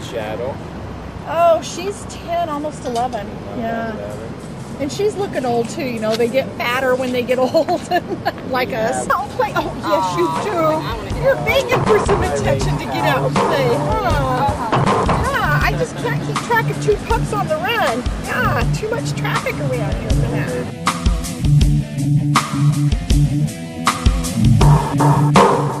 Shadow. Oh, she's 10, almost 11. Yeah. 11. And she's looking old too, you know. They get fatter when they get old, like us. Don't play. Oh, yes, you do. You're begging for some attention to get out and play. Yeah, I just can't keep track of two pups on the run. Yeah, too much traffic around here for that.